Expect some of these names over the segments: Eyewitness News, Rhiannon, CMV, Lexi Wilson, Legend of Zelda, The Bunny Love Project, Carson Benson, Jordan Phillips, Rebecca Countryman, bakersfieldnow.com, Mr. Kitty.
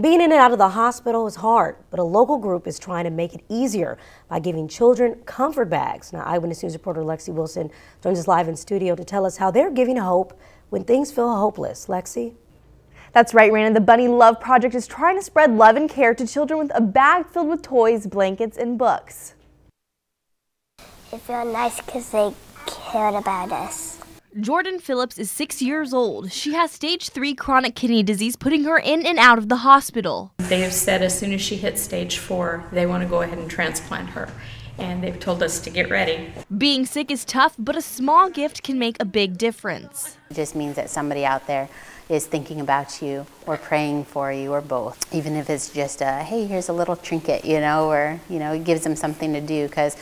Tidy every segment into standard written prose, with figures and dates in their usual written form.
Being in and out of the hospital is hard, but a local group is trying to make it easier by giving children comfort bags. Now, Eyewitness News reporter Lexi Wilson joins us live in studio to tell us how they're giving hope when things feel hopeless. Lexi? That's right, Rhiannon. The Bunny Love Project is trying to spread love and care to children with a bag filled with toys, blankets, and books. It felt nice because they cared about us. Jordan Phillips is 6 years old. She has stage 3 chronic kidney disease, putting her in and out of the hospital. They have said as soon as she hits stage 4, they want to go ahead and transplant her, and they've told us to get ready. Being sick is tough, but a small gift can make a big difference. It just means that somebody out there is thinking about you or praying for you or both. Even if it's just a, hey, here's a little trinket, you know, or, you know, it gives them something to do, because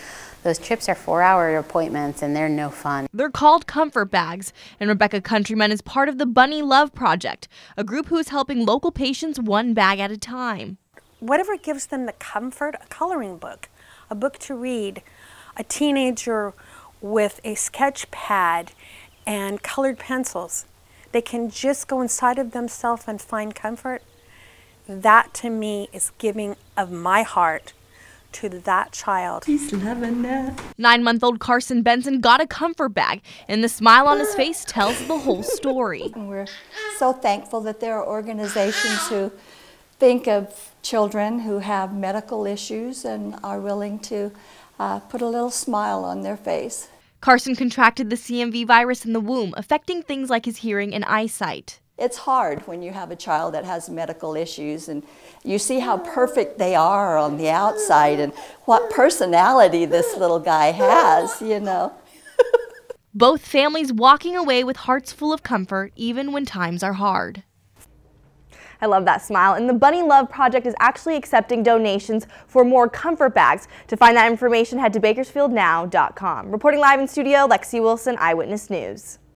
those trips are 4-hour appointments and they're no fun. They're called comfort bags, and Rebecca Countryman is part of the Bunny Love Project, a group who is helping local patients one bag at a time. Whatever gives them the comfort, a coloring book, a book to read, a teenager with a sketch pad and colored pencils, they can just go inside of themselves and find comfort. That to me is giving of my heart to that child. He's loving that. 9-month-old Carson Benson got a comfort bag, and the smile on his face tells the whole story. We're so thankful that there are organizations who think of children who have medical issues and are willing to put a little smile on their face. Carson contracted the CMV virus in the womb, affecting things like his hearing and eyesight. It's hard when you have a child that has medical issues and you see how perfect they are on the outside and what personality this little guy has, you know. Both families walking away with hearts full of comfort, even when times are hard. I love that smile. And the Bunny Love Project is actually accepting donations for more comfort bags. To find that information, head to bakersfieldnow.com. Reporting live in studio, Lexi Wilson, Eyewitness News.